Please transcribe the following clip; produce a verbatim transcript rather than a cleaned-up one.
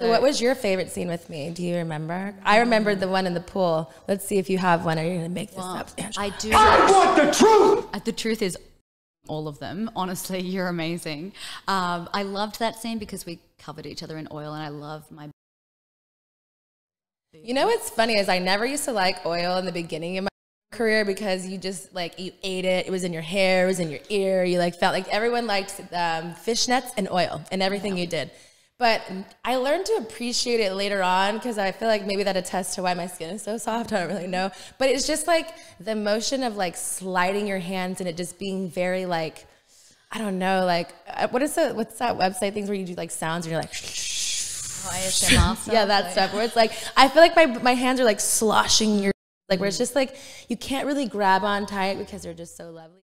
So, so what was your favorite scene with me? Do you remember? I remember the one in the pool. Let's see if you have one. Are you going to make this well, up? Angela? I do. I want the truth! The truth is all of them. Honestly, you're amazing. Um, I loved that scene because we covered each other in oil, and I love my... You know what's funny is I never used to like oil in the beginning of my career because you just, like, you ate it. It was in your hair. It was in your ear. You, like, felt like everyone liked um, fishnets and oil and everything yeah. you did. But I learned to appreciate it later on because I feel like maybe that attests to why my skin is so soft. I don't really know. But it's just like the motion of like sliding your hands and it just being very like, I don't know, like, what is the, what's that website things where you do like sounds and you're like, oh, A S M R stuff. Yeah, that stuff where it's like, I feel like my, my hands are like sloshing your, like where it's just like, you can't really grab on tight because they're just so lovely.